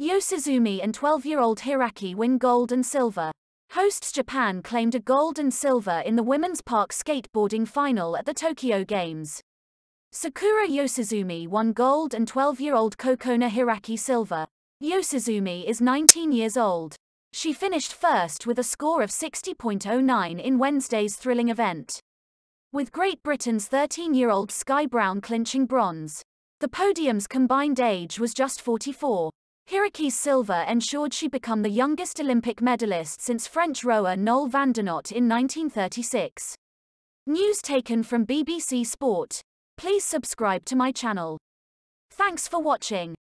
Yosozumi and 12-year-old Hiraki win gold and silver. Hosts Japan claimed a gold and silver in the Women's Park Skateboarding Final at the Tokyo Games. Sakura Yosozumi won gold and 12-year-old Kokona Hiraki silver. Yosozumi is 19 years old. She finished first with a score of 60.09 in Wednesday's thrilling event, with Great Britain's 13-year-old Sky Brown clinching bronze. The podium's combined age was just 44. Hiraki's silver ensured she became the youngest Olympic medalist since French rower Noel Vandernotte in 1936. News taken from BBC Sport. Please subscribe to my channel. Thanks for watching.